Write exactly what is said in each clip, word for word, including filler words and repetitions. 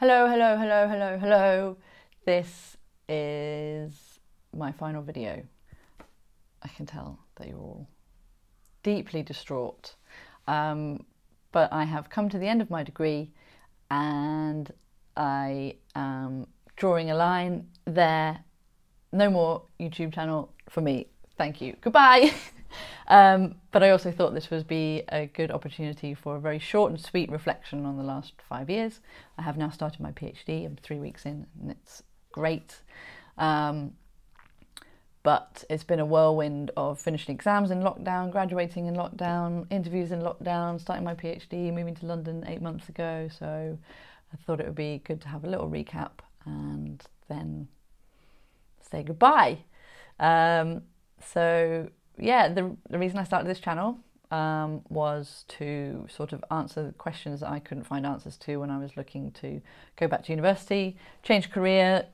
Hello, hello, hello, hello, hello. This is my final video. I can tell that you're all deeply distraught, um, but I have come to the end of my degree and I am drawing a line there. No more YouTube channel for me. Thank you. Goodbye. Um, but I also thought this would be a good opportunity for a very short and sweet reflection on the last five years. I have now started my PhD. I'm three weeks in and it's great. Um, but it's been a whirlwind of finishing exams in lockdown, graduating in lockdown, interviews in lockdown, starting my PhD, moving to London eight months ago. So I thought it would be good to have a little recap and then say goodbye. Um, so... Yeah, the, the reason I started this channel um, was to sort of answer the questions that I couldn't find answers to when I was looking to go back to university, change career,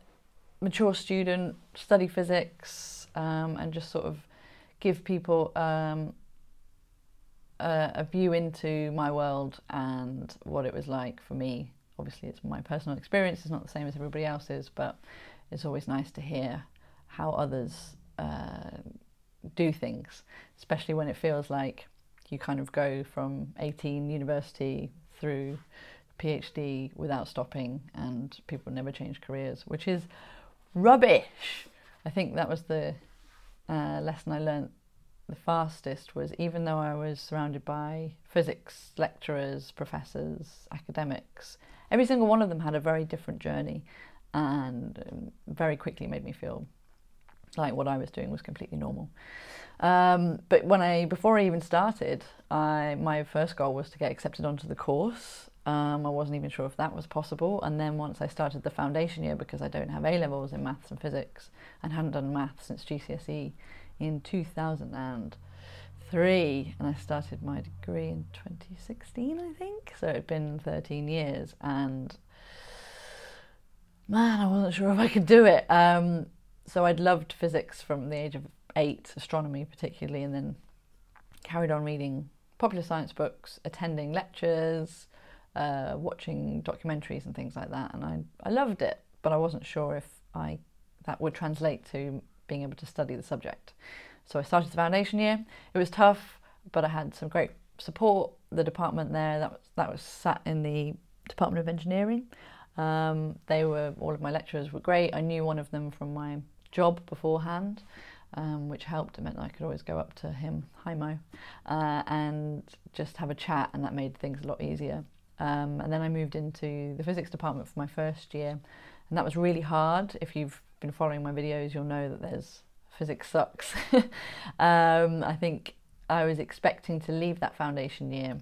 mature student, study physics, um, and just sort of give people um, a, a view into my world and what it was like for me. Obviously, it's my personal experience. It's not the same as everybody else's, but it's always nice to hear how others uh, do things, especially when it feels like you kind of go from eighteen university through PhD without stopping and people never change careers, which is rubbish. I think that was the uh, lesson I learned the fastest, was even though I was surrounded by physics lecturers, professors, academics, every single one of them had a very different journey and very quickly made me feel like what I was doing was completely normal. Um, but when I, before I even started, I, my first goal was to get accepted onto the course. Um, I wasn't even sure if that was possible. And then once I started the foundation year, because I don't have A levels in maths and physics and hadn't done maths since G C S E in two thousand three, and I started my degree in twenty sixteen, I think. So it'd been thirteen years and man, I wasn't sure if I could do it. Um, So I'd loved physics from the age of eight, astronomy particularly, and then carried on reading popular science books, attending lectures, uh, watching documentaries and things like that. And I, I loved it, but I wasn't sure if I that would translate to being able to study the subject. So I started the foundation year. It was tough, but I had some great support. The department there, that was, that was sat in the Department of Engineering. Um, they were, all of my lecturers were great. I knew one of them from my job beforehand, um, which helped. It meant that I could always go up to him, hi Mo, uh, and just have a chat, and that made things a lot easier. Um, and then I moved into the physics department for my first year, and that was really hard. If you've been following my videos, you'll know that there's physics sucks. um, I think I was expecting to leave that foundation year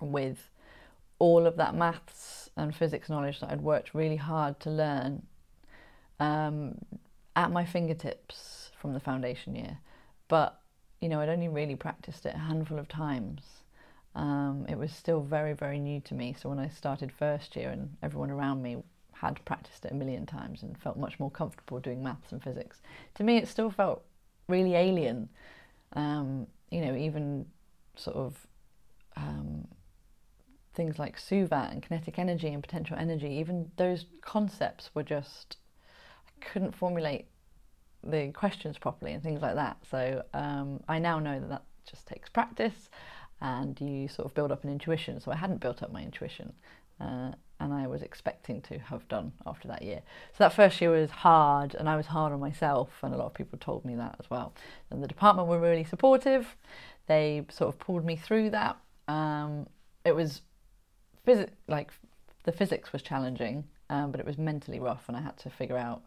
with all of that maths and physics knowledge that I'd worked really hard to learn um, at my fingertips from the foundation year. But, you know, I'd only really practiced it a handful of times. Um, it was still very, very new to me. So when I started first year and everyone around me had practiced it a million times and felt much more comfortable doing maths and physics, to me it still felt really alien. Um, you know, even sort of... Um, things like SUVAT and kinetic energy and potential energy, even those concepts were just, I couldn't formulate the questions properly and things like that. So um, I now know that that just takes practice and you sort of build up an intuition. So I hadn't built up my intuition uh, and I was expecting to have done after that year. So that first year was hard and I was hard on myself, and a lot of people told me that as well. And the department were really supportive. They sort of pulled me through that. Um, it was Physi like the physics was challenging, um, but it was mentally rough, and I had to figure out,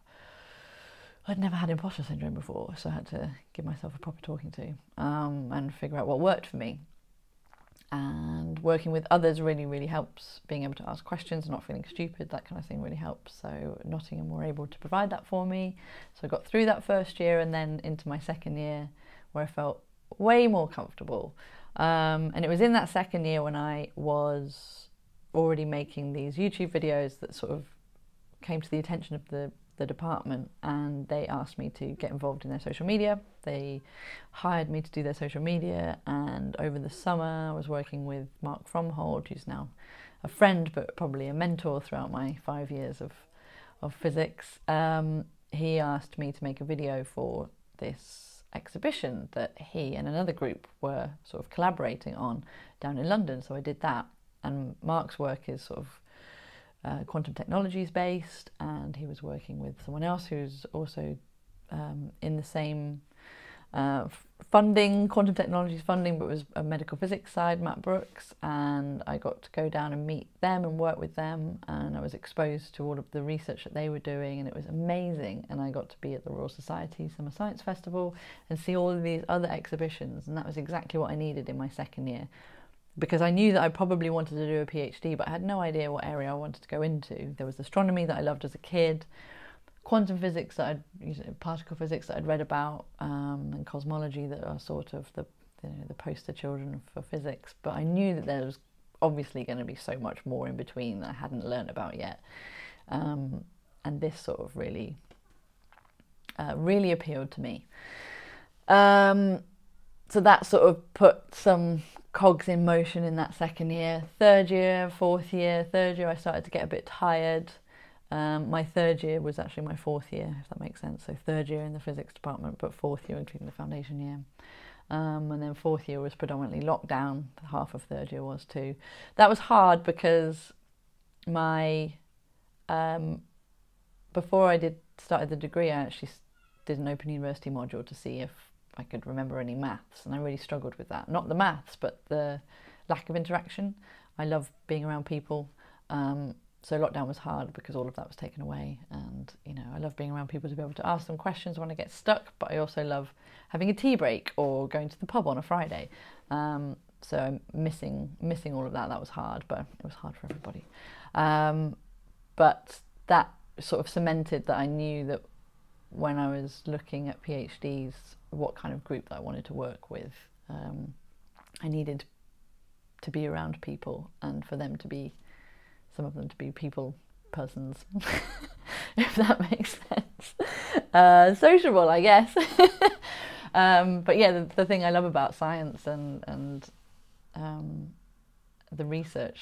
I'd never had imposter syndrome before, so I had to give myself a proper talking to um, and figure out what worked for me. And working with others really, really helps. Being able to ask questions, not feeling stupid, that kind of thing really helps. So Nottingham were able to provide that for me. So I got through that first year and then into my second year where I felt way more comfortable. Um, and it was in that second year when I was already making these YouTube videos that sort of came to the attention of the, the department, and they asked me to get involved in their social media. They hired me to do their social media, and over the summer I was working with Mark Fromhold, who's now a friend, but probably a mentor throughout my five years of, of physics, um, he asked me to make a video for this exhibition that he and another group were sort of collaborating on down in London. So I did that, and Mark's work is sort of uh, quantum technologies based, and he was working with someone else who's also um, in the same uh, funding, quantum technologies funding, but was a medical physics side, Matt Brooks, and I got to go down and meet them and work with them, and I was exposed to all of the research that they were doing, and it was amazing. And I got to be at the Royal Society Summer Science Festival and see all of these other exhibitions, and that was exactly what I needed in my second year, because I knew that I probably wanted to do a PhD, but I had no idea what area I wanted to go into. There was astronomy that I loved as a kid, quantum physics, that I'd, you know, particle physics that I'd read about, um, and cosmology that are sort of the, you know, the poster children for physics. But I knew that there was obviously going to be so much more in between that I hadn't learned about yet. Um, and this sort of really, uh, really appealed to me. Um, so that sort of put some cogs in motion in that second year. Third year, fourth year, third year I started to get a bit tired. Um, my third year was actually my fourth year, if that makes sense. So third year in the physics department, but fourth year including the foundation year. Um, and then fourth year was predominantly lockdown. Half of third year was too. That was hard because my um, before I did started the degree, I actually did an Open University module to see if I could remember any maths, and I really struggled with that. Not the maths, but the lack of interaction. I love being around people. Um, So lockdown was hard because all of that was taken away, and you know, I love being around people to be able to ask them questions when I get stuck, but I also love having a tea break or going to the pub on a Friday. Um, so missing missing all of that, that was hard, but it was hard for everybody. Um, but that sort of cemented that I knew that when I was looking at PhDs, what kind of group that I wanted to work with. Um, I needed to be around people, and for them to be some of them to be people persons, if that makes sense. Uh, sociable, I guess. um, but yeah, the, the thing I love about science and, and um, the research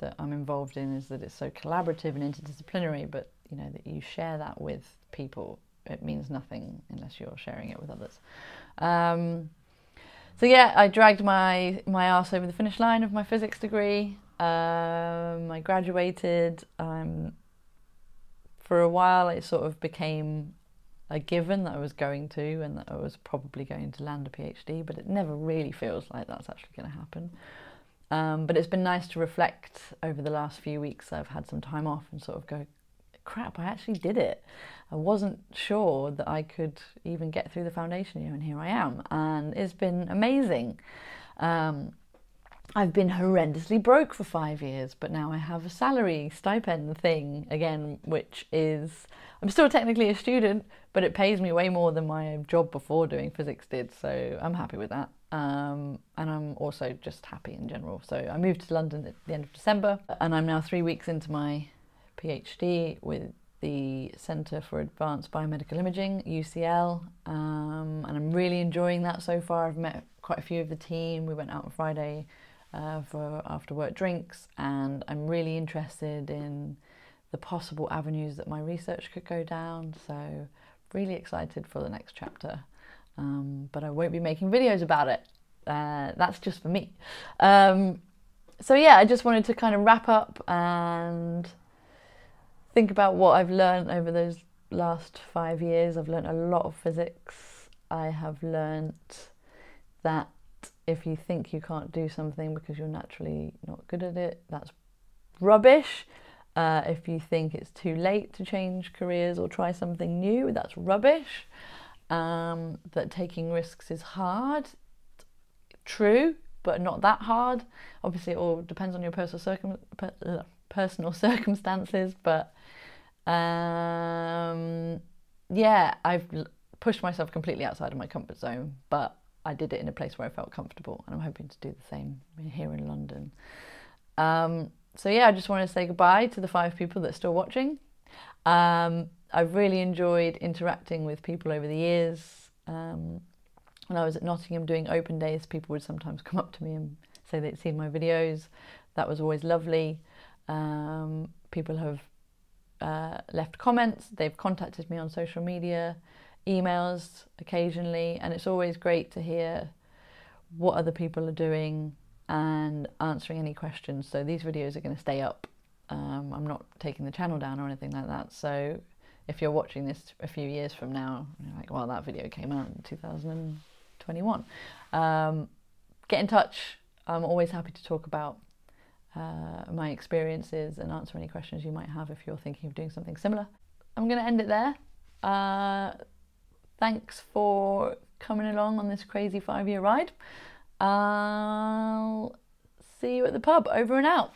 that I'm involved in is that it's so collaborative and interdisciplinary, but you know, that you share that with people. It means nothing unless you're sharing it with others. Um, so yeah, I dragged my, my arse over the finish line of my physics degree. Um, I graduated. Um, for a while it sort of became a given that I was going to, and that I was probably going to land a PhD, but it never really feels like that's actually going to happen. Um, but it's been nice to reflect over the last few weeks. I've had some time off and sort of go, crap, I actually did it. I wasn't sure that I could even get through the foundation year, and here I am, and it's been amazing. Um, I've been horrendously broke for five years, but now I have a salary stipend thing again, which is, I'm still technically a student, but it pays me way more than my job before doing physics did, so I'm happy with that. Um, and I'm also just happy in general. So I moved to London at the end of December, and I'm now three weeks into my PhD with the Centre for Advanced Biomedical Imaging, U C L, um, and I'm really enjoying that so far. I've met quite a few of the team. We went out on Friday Uh, for after work drinks, and I'm really interested in the possible avenues that my research could go down, so really excited for the next chapter, um, but I won't be making videos about it. Uh, that's just for me. Um, so yeah, I just wanted to kind of wrap up and think about what I've learned over those last five years. I've learned a lot of physics. I have learnt that if you think you can't do something because you're naturally not good at it, that's rubbish. Uh, if you think it's too late to change careers or try something new, that's rubbish. Um, that taking risks is hard, true, but not that hard. Obviously, it all depends on your personal, circum per uh, personal circumstances, but um, yeah, I've pushed myself completely outside of my comfort zone, but I did it in a place where I felt comfortable, and I'm hoping to do the same here in London. Um, so yeah, I just want to say goodbye to the five people that are still watching. Um, I've really enjoyed interacting with people over the years. Um, when I was at Nottingham doing open days, people would sometimes come up to me and say they'd seen my videos. That was always lovely. Um, people have uh, left comments, they've contacted me on social media, emails occasionally, and it's always great to hear what other people are doing and answering any questions. So these videos are going to stay up. Um, I'm not taking the channel down or anything like that. So if you're watching this a few years from now, you're like, well, that video came out in two thousand twenty-one. Um, get in touch. I'm always happy to talk about uh, my experiences and answer any questions you might have if you're thinking of doing something similar. I'm going to end it there. Uh, thanks for coming along on this crazy five year ride. I'll see you at the pub. Over and out.